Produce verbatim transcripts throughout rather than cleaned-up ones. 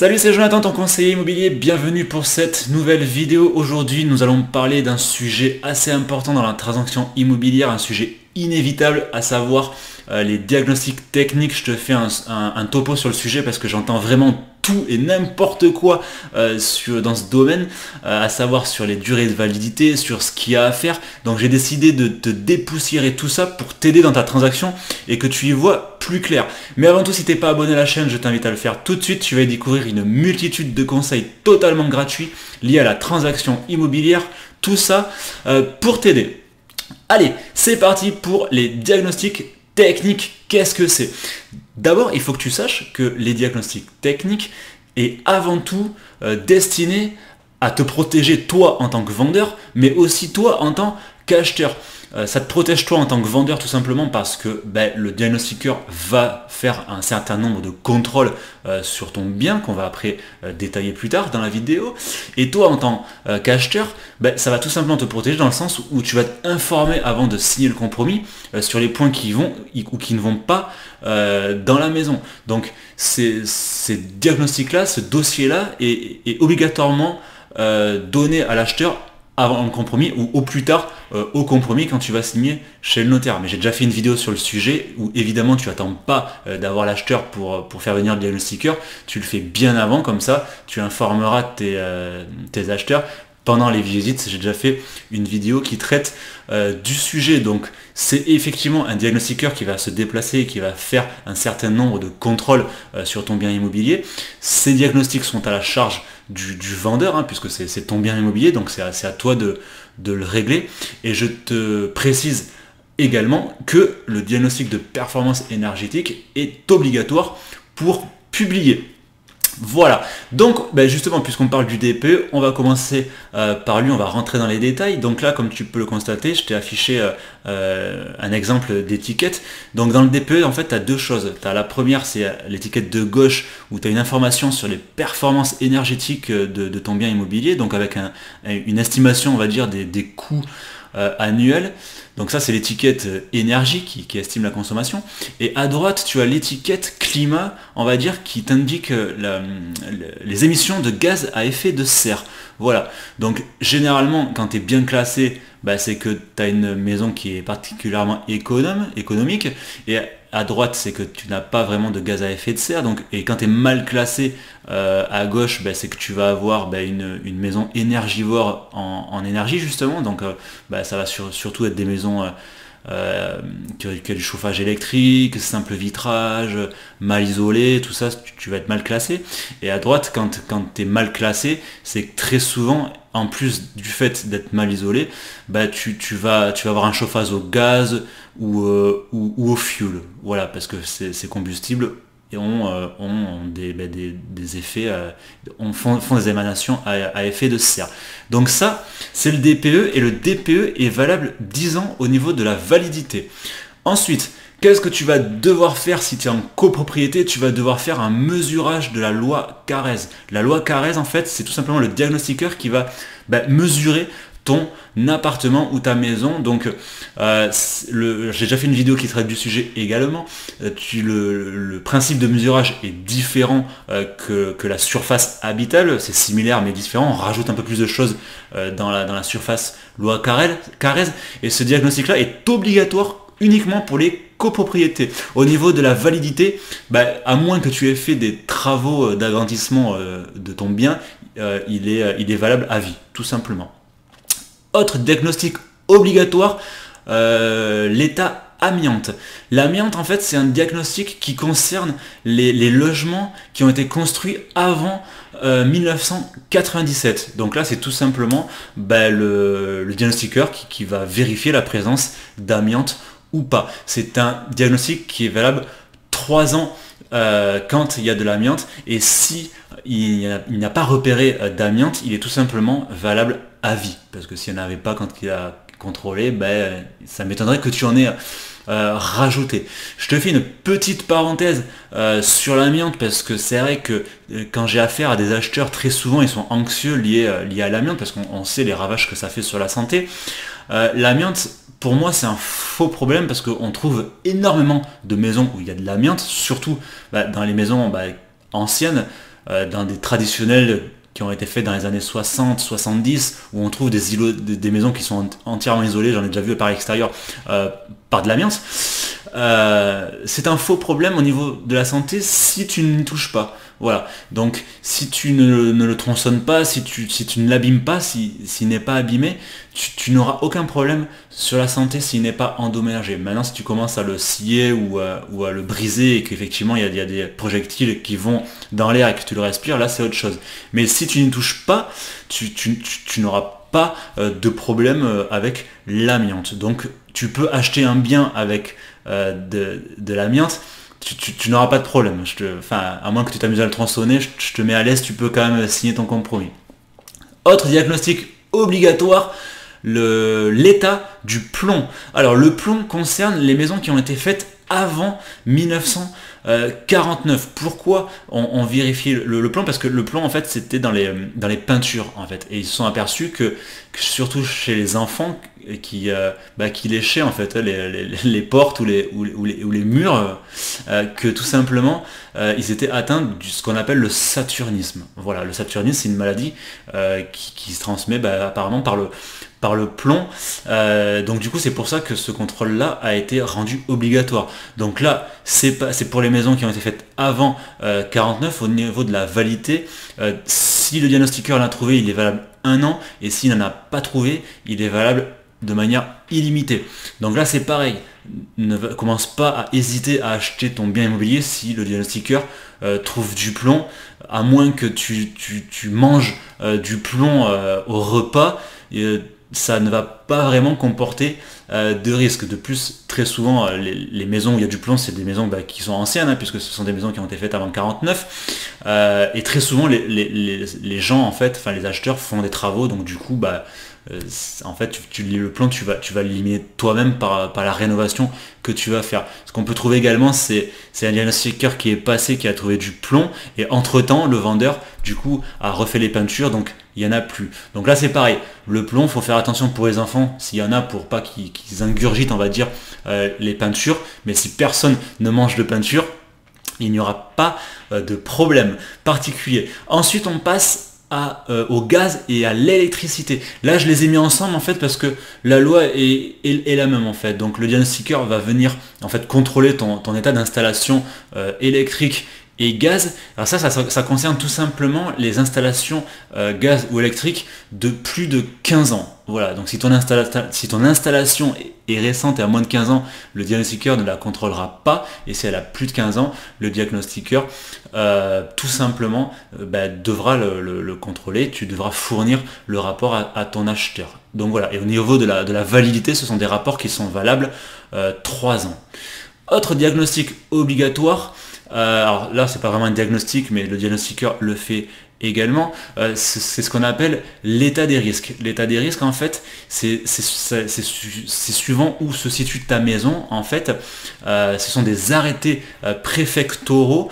Salut, c'est Jonathan, ton conseiller immobilier, bienvenue pour cette nouvelle vidéo. Aujourd'hui, nous allons parler d'un sujet assez important dans la transaction immobilière, un sujet inévitable, à savoir euh, les diagnostics techniques. Je te fais un, un, un topo sur le sujet parce que j'entends vraiment tout et n'importe quoi euh, sur, dans ce domaine, euh, à savoir sur les durées de validité, sur ce qu'il y a à faire. Donc j'ai décidé de te dépoussiérer tout ça pour t'aider dans ta transaction et que tu y vois plus clair. Mais avant tout, si t'es pas abonné à la chaîne, je t'invite à le faire tout de suite. Tu vas y découvrir une multitude de conseils totalement gratuits liés à la transaction immobilière, tout ça euh, pour t'aider. Allez, c'est parti pour les diagnostics techniques. Qu'est-ce que c'est? D'abord, il faut que tu saches que les diagnostics techniques est avant tout euh, destiné à te protéger toi en tant que vendeur, mais aussi toi en tant qu'acheteur. Euh, ça te protège toi en tant que vendeur tout simplement parce que ben, le diagnostiqueur va faire un certain nombre de contrôles euh, sur ton bien qu'on va après euh, détailler plus tard dans la vidéo. Et toi en tant euh, qu'acheteur, ben, ça va tout simplement te protéger dans le sens où tu vas t'informer avant de signer le compromis euh, sur les points qui vont ou qui ne vont pas euh, dans la maison. Donc ces, ces diagnostics-là, ce dossier-là est, est obligatoirement euh, donné à l'acheteur avant le compromis ou au plus tard euh, au compromis quand tu vas signer chez le notaire. Mais j'ai déjà fait une vidéo sur le sujet où évidemment tu n'attends pas euh, d'avoir l'acheteur pour, pour faire venir le diagnostiqueur, tu le fais bien avant, comme ça tu informeras tes, euh, tes acheteurs pendant les visites. J'ai déjà fait une vidéo qui traite euh, du sujet. Donc c'est effectivement un diagnostiqueur qui va se déplacer et qui va faire un certain nombre de contrôles euh, sur ton bien immobilier. Ces diagnostics sont à la charge Du, du vendeur, hein, puisque c'est ton bien immobilier, donc c'est à, à toi de, de le régler. Et je te précise également que le diagnostic de performance énergétique est obligatoire pour publier. Voilà, donc ben justement, puisqu'on parle du D P E, on va commencer euh, par lui, on va rentrer dans les détails. Donc là, comme tu peux le constater, je t'ai affiché euh, euh, un exemple d'étiquette. Donc dans le D P E, en fait, tu as deux choses. Tu as la première, c'est l'étiquette de gauche où tu as une information sur les performances énergétiques de, de ton bien immobilier, donc avec un, une estimation, on va dire, des, des coûts euh, annuels. Donc ça, c'est l'étiquette énergie qui, qui estime la consommation. Et à droite, tu as l'étiquette climat, on va dire, qui t'indique les émissions de gaz à effet de serre. Voilà. Donc généralement, quand tu es bien classé, bah, c'est que tu as une maison qui est particulièrement économe, économique. Et à droite, c'est que tu n'as pas vraiment de gaz à effet de serre. Donc, et quand tu es mal classé euh, à gauche, bah, c'est que tu vas avoir bah, une, une maison énergivore en, en énergie, justement. Donc euh, bah, ça va sur, surtout être des maisons Euh, euh, qui a du chauffage électrique, simple vitrage, mal isolé, tout ça, tu, tu vas être mal classé. Et à droite, quand, quand tu es mal classé, c'est que très souvent, en plus du fait d'être mal isolé, bah tu, tu, vas, tu vas avoir un chauffage au gaz ou, euh, ou, ou au fuel. Voilà, parce que ces, ces combustibles ont, euh, ont des, bah, des, des effets, euh, on font, font des émanations à, à effet de serre. Donc ça, c'est le D P E, et le D P E est valable dix ans au niveau de la validité. Ensuite, qu'est-ce que tu vas devoir faire si tu es en copropriété? Tu vas devoir faire un mesurage de la loi Carrez. La loi Carrez, en fait, c'est tout simplement le diagnostiqueur qui va bah, mesurer ton appartement ou ta maison. Donc euh, j'ai déjà fait une vidéo qui traite du sujet également. Euh, tu, le, le principe de mesurage est différent euh, que, que la surface habitable, c'est similaire mais différent, on rajoute un peu plus de choses euh, dans, la, dans la surface loi Carrez, et ce diagnostic là est obligatoire uniquement pour les copropriétés. Au niveau de la validité, bah, à moins que tu aies fait des travaux d'agrandissement euh, de ton bien, euh, il est, il est valable à vie, tout simplement. Autre diagnostic obligatoire, euh, l'état amiante. L'amiante, en fait, c'est un diagnostic qui concerne les, les logements qui ont été construits avant euh, mille neuf cent quatre-vingt-dix-sept. Donc là, c'est tout simplement bah, le, le diagnostiqueur qui, qui va vérifier la présence d'amiante ou pas. C'est un diagnostic qui est valable trois ans euh, quand il y a de l'amiante, et si il n'a pas repéré d'amiante, il est tout simplement valable à vie, parce que s'il n'y en avait pas quand il a contrôlé, ben, ça m'étonnerait que tu en aies euh, rajouté. Je te fais une petite parenthèse euh, sur l'amiante, parce que c'est vrai que euh, quand j'ai affaire à des acheteurs, très souvent ils sont anxieux liés, euh, liés à l'amiante, parce qu'on sait les ravages que ça fait sur la santé. Euh, l'amiante, pour moi, c'est un faux problème, parce qu'on trouve énormément de maisons où il y a de l'amiante, surtout bah, dans les maisons bah, anciennes, euh, dans des traditionnels qui ont été faits dans les années soixante, soixante-dix, où on trouve des îlots, des, des maisons qui sont entièrement isolées, j'en ai déjà vu par l'extérieur, euh, par de l'amiante. Euh, c'est un faux problème au niveau de la santé si tu n'y touches pas. Voilà, donc si tu ne, ne le tronçonnes pas, si tu, si tu ne l'abîmes pas, s'il si, si n'est pas abîmé, tu, tu n'auras aucun problème sur la santé s'il n'est pas endommagé. Maintenant, si tu commences à le scier ou à, ou à le briser et qu'effectivement il y, y a des projectiles qui vont dans l'air et que tu le respires, là c'est autre chose. Mais si tu n'y touches pas, tu, tu, tu, tu n'auras pas euh, de problème euh, avec l'amiante. Donc tu peux acheter un bien avec euh, de, de l'amiante, tu, tu, tu n'auras pas de problème. Je te, enfin, à moins que tu t'amuses à le tronçonner, je, je te mets à l'aise, tu peux quand même signer ton compromis. Autre diagnostic obligatoire, l'état du plomb. Alors le plomb concerne les maisons qui ont été faites avant mille neuf cent quarante-neuf. Pourquoi on, on vérifiait le, le plomb? Parce que le plomb, en fait, c'était dans les, dans les peintures, en fait. Et ils se sont aperçus que, que surtout chez les enfants, qui, euh, bah, qui léchaient, en fait, les, les, les portes ou les, ou, ou les, ou les murs, euh, que tout simplement, euh, ils étaient atteints de ce qu'on appelle le saturnisme. Voilà, le saturnisme, c'est une maladie euh, qui, qui se transmet bah, apparemment par le... par le plomb, euh, donc du coup c'est pour ça que ce contrôle là a été rendu obligatoire. Donc là c'est pas, c'est pour les maisons qui ont été faites avant euh, quarante-neuf. Au niveau de la validité, euh, si le diagnostiqueur l'a trouvé, il est valable un an, et s'il n'en a pas trouvé, il est valable de manière illimitée. Donc là c'est pareil, ne commence pas à hésiter à acheter ton bien immobilier si le diagnostiqueur euh, trouve du plomb, à moins que tu, tu, tu manges euh, du plomb euh, au repas, et, euh, ça ne va pas vraiment comporter euh, de risque. De plus, très souvent, euh, les, les maisons où il y a du plomb, c'est des maisons bah, qui sont anciennes, hein, puisque ce sont des maisons qui ont été faites avant quarante-neuf. Euh, et très souvent, les, les, les, les gens, en fait, enfin les acheteurs font des travaux, donc du coup, bah, euh, en fait, tu, tu, le plomb, tu vas, tu vas l'éliminer toi-même par, par la rénovation que tu vas faire. Ce qu'on peut trouver également, c'est un diagnostiqueur qui est passé, qui a trouvé du plomb, et entre-temps, le vendeur, du coup, a refait les peintures, donc il n'y en a plus. Donc là c'est pareil, le plomb, faut faire attention pour les enfants s'il y en a, pour pas qu'ils qu'ils ingurgitent, on va dire, euh, les peintures. Mais si personne ne mange de peinture, il n'y aura pas euh, de problème particulier. Ensuite on passe à, euh, au gaz et à l'électricité. Là je les ai mis ensemble en fait parce que la loi est, est, est la même en fait. Donc le diagnostiqueur va venir en fait contrôler ton, ton état d'installation euh, électrique et gaz. Alors ça, ça, ça concerne tout simplement les installations euh, gaz ou électriques de plus de quinze ans. Voilà, donc si ton, si ton installation est, est récente et à moins de quinze ans, le diagnostiqueur ne la contrôlera pas. Et si elle a plus de quinze ans, le diagnostiqueur euh, tout simplement euh, bah, devra le, le, le contrôler. Tu devras fournir le rapport à, à ton acheteur. Donc voilà, et au niveau de la, de la validité, ce sont des rapports qui sont valables euh, trois ans. Autre diagnostic obligatoire, Euh, alors là c'est pas vraiment un diagnostic mais le diagnostiqueur le fait également, euh, c'est ce qu'on appelle l'état des risques. L'état des risques en fait c'est suivant où se situe ta maison en fait, euh, ce sont des arrêtés euh, préfectoraux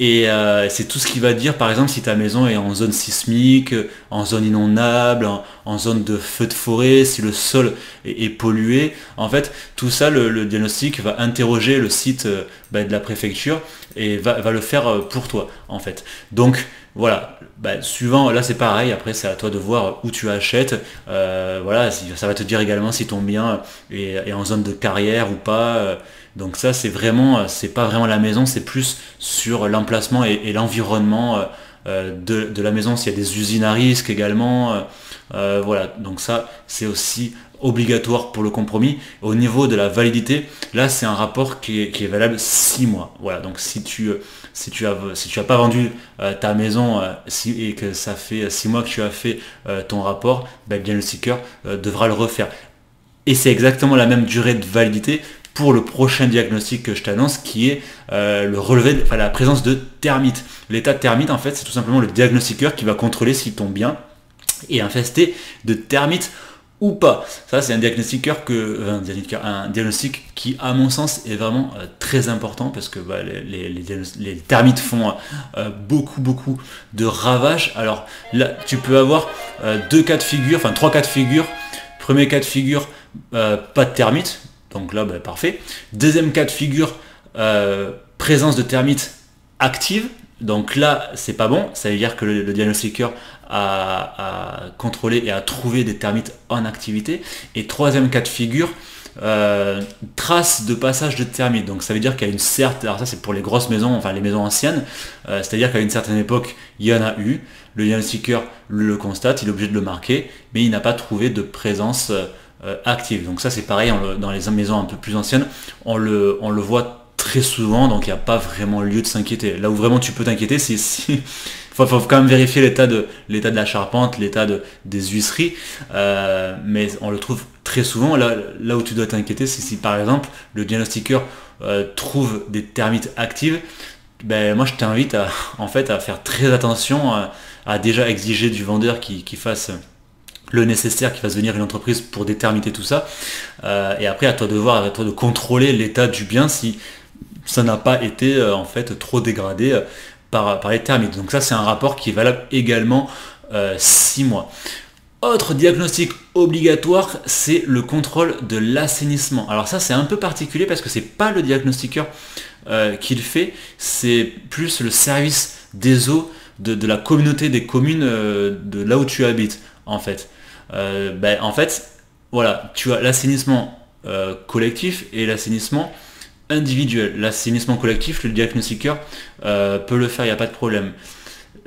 et euh, c'est tout ce qui va dire par exemple si ta maison est en zone sismique, en zone inondable, en, en zone de feu de forêt, si le sol est, est pollué, en fait tout ça le, le diagnostic va interroger le site euh, bah, de la préfecture et va, va le faire pour toi en fait. Donc voilà, bah, suivant, là c'est pareil, après c'est à toi de voir où tu achètes, euh, voilà, ça va te dire également si ton bien est, est en zone de carrière ou pas, donc ça c'est vraiment, c'est pas vraiment la maison, c'est plus sur l'emplacement et, et l'environnement euh, de, de la maison, s'il y a des usines à risque également, euh, voilà, donc ça c'est aussi obligatoire pour le compromis. Au niveau de la validité, là c'est un rapport qui est, qui est valable six mois. Voilà, donc si tu si tu as si tu as pas vendu euh, ta maison euh, si, et que ça fait six mois que tu as fait euh, ton rapport, ben, bien le seeker euh, devra le refaire. Et c'est exactement la même durée de validité pour le prochain diagnostic que je t'annonce, qui est euh, le relevé, enfin, la présence de termites. L'état de termites, en fait, c'est tout simplement le diagnostiqueur qui va contrôler si ton bien est infesté de termites ou pas. Ça c'est un diagnostiqueur que un, diagnostiqueur, un diagnostic qui à mon sens est vraiment euh, très important parce que bah, les, les, les, les termites font euh, beaucoup beaucoup de ravages. Alors là tu peux avoir euh, deux cas de figure, enfin trois cas de figure. Premier cas de figure, euh, pas de termites, donc là bah, parfait. Deuxième cas de figure, euh, présence de termites active, Donc là, c'est pas bon, ça veut dire que le, le diagnostiqueur a, a contrôlé et a trouvé des termites en activité. Et troisième cas de figure, euh, trace de passage de termites. Donc ça veut dire qu'il y a une certaine... Alors ça c'est pour les grosses maisons, enfin les maisons anciennes, euh, c'est-à-dire qu'à une certaine époque, il y en a eu. Le diagnostiqueur le constate, il est obligé de le marquer, mais il n'a pas trouvé de présence euh, active. Donc ça c'est pareil, on le, dans les maisons un peu plus anciennes, on le, on le voit très souvent, donc il n'y a pas vraiment lieu de s'inquiéter. Là où vraiment tu peux t'inquiéter, c'est si... faut, faut quand même vérifier l'état de l'état de la charpente, l'état de, des huisseries, euh, mais on le trouve très souvent. Là, là où tu dois t'inquiéter, c'est si par exemple le diagnostiqueur euh, trouve des termites actives. Ben, moi je t'invite à, en fait, à faire très attention, à, à déjà exiger du vendeur qui, qui fasse le nécessaire, qui fasse venir une entreprise pour déterminer tout ça, euh, et après à toi de voir, à toi de contrôler l'état du bien si ça n'a pas été euh, en fait trop dégradé euh, par, par les termites. Donc ça c'est un rapport qui est valable également euh, six mois. Autre diagnostic obligatoire, c'est le contrôle de l'assainissement. Alors ça c'est un peu particulier parce que c'est pas le diagnostiqueur euh, qui le fait, c'est plus le service des eaux de, de la communauté des communes euh, de là où tu habites en fait. Euh, ben, en fait voilà, tu as l'assainissement euh, collectif et l'assainissement individuel. L'assainissement collectif, le diagnostiqueur euh, peut le faire, il n'y a pas de problème.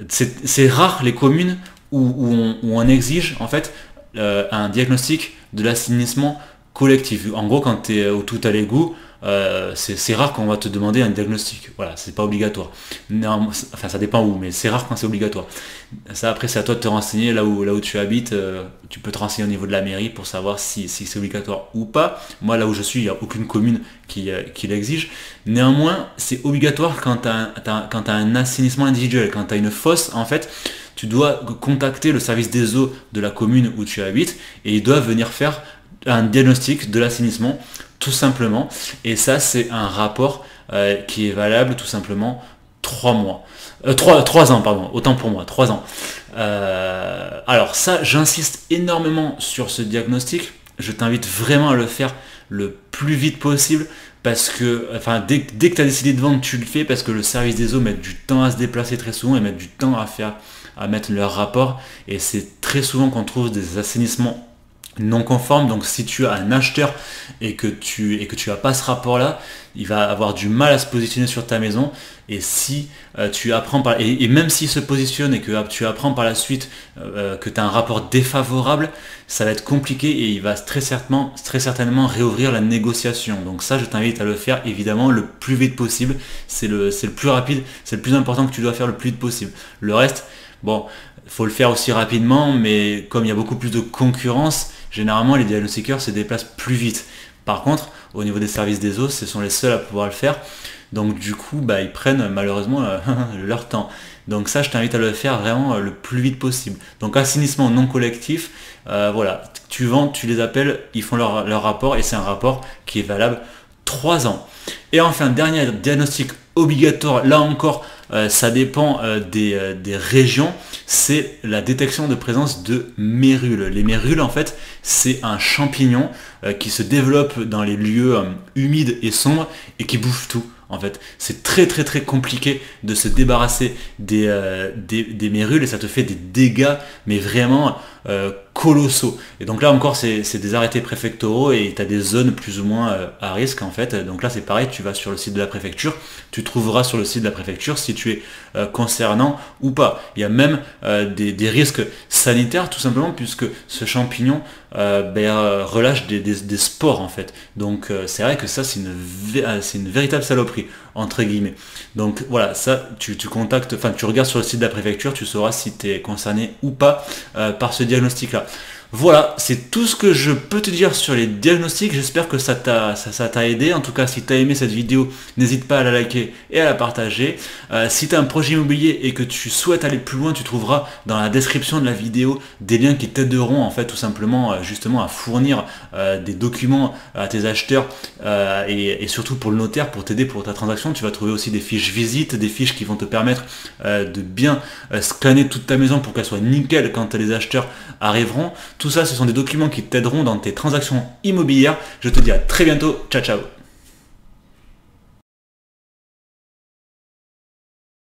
C'est rare les communes où, où, on, où on exige en fait euh, un diagnostic de l'assainissement collectif. En gros, quand tu es au tout à l'égout, euh, c'est rare qu'on va te demander un diagnostic. Voilà, c'est pas obligatoire. Non, enfin, ça dépend où, mais c'est rare quand c'est obligatoire. Ça, après, c'est à toi de te renseigner là où, là où tu habites. Euh, tu peux te renseigner au niveau de la mairie pour savoir si, si c'est obligatoire ou pas. Moi, là où je suis, il n'y a aucune commune qui, euh, qui l'exige. Néanmoins, c'est obligatoire quand tu as, as, as un assainissement individuel, quand tu as une fosse, en fait, tu dois contacter le service des eaux de la commune où tu habites et ils doivent venir faire un diagnostic de l'assainissement tout simplement, et ça c'est un rapport euh, qui est valable tout simplement trois mois, euh, trois, trois ans pardon, autant pour moi, trois ans. Euh, alors ça, j'insiste énormément sur ce diagnostic, je t'invite vraiment à le faire le plus vite possible parce que enfin, dès, dès que tu as décidé de vendre, tu le fais parce que le service des eaux met du temps à se déplacer très souvent et met du temps à faire, à mettre leur rapport, et c'est très souvent qu'on trouve des assainissements non conforme. Donc si tu as un acheteur et que tu et que tu n'as pas ce rapport là, il va avoir du mal à se positionner sur ta maison. Et si euh, tu apprends par, et, et même s'il se positionne et que euh, tu apprends par la suite euh, que tu as un rapport défavorable, ça va être compliqué et il va très certainement très certainement réouvrir la négociation. Donc ça, je t'invite à le faire évidemment le plus vite possible. C'est le c'est le plus rapide, c'est le plus important que tu dois faire le plus vite possible. Le reste, bon, faut le faire aussi rapidement, mais comme il y a beaucoup plus de concurrence, généralement les diagnostiqueurs se déplacent plus vite. Par contre, au niveau des services des eaux, ce sont les seuls à pouvoir le faire. Donc du coup, bah, ils prennent malheureusement euh, leur temps. Donc ça, je t'invite à le faire vraiment euh, le plus vite possible. Donc assainissement non collectif, euh, voilà, tu vends, tu les appelles, ils font leur, leur rapport et c'est un rapport qui est valable trois ans. Et enfin, dernier diagnostic obligatoire, là encore, euh, ça dépend euh, des, euh, des régions, c'est la détection de présence de mérules. Les mérules, en fait, c'est un champignon euh, qui se développe dans les lieux euh, humides et sombres et qui bouffe tout, en fait. C'est très très très compliqué de se débarrasser des, euh, des, des mérules et ça te fait des dégâts, mais vraiment euh, colossaux. Et donc là encore, c'est des arrêtés préfectoraux et tu as des zones plus ou moins euh, à risque, en fait. Donc là, c'est pareil, tu vas sur le site de la préfecture, tu trouveras sur le site de la préfecture si tu es euh, concernant ou pas. Il y a même euh, des, des risques sanitaires, tout simplement, puisque ce champignon euh, ben, euh, relâche des, des, des spores, en fait. Donc euh, c'est vrai que ça, c'est une, une véritable saloperie, entre guillemets. Donc voilà, ça, tu, tu contactes, enfin, tu regardes sur le site de la préfecture, tu sauras si tu es concerné ou pas euh, par ce diagnostic-là. Voilà, c'est tout ce que je peux te dire sur les diagnostics. J'espère que ça t'a ça, ça t'a aidé. En tout cas, si tu as aimé cette vidéo, n'hésite pas à la liker et à la partager. Euh, si tu as un projet immobilier et que tu souhaites aller plus loin, tu trouveras dans la description de la vidéo des liens qui t'aideront en fait tout simplement euh, justement à fournir euh, des documents à tes acheteurs euh, et, et surtout pour le notaire, pour t'aider pour ta transaction. Tu vas trouver aussi des fiches visite, des fiches qui vont te permettre euh, de bien euh, scanner toute ta maison pour qu'elle soit nickel quand les acheteurs arriveront. Tout ça, ce sont des documents qui t'aideront dans tes transactions immobilières. Je te dis à très bientôt. Ciao, ciao.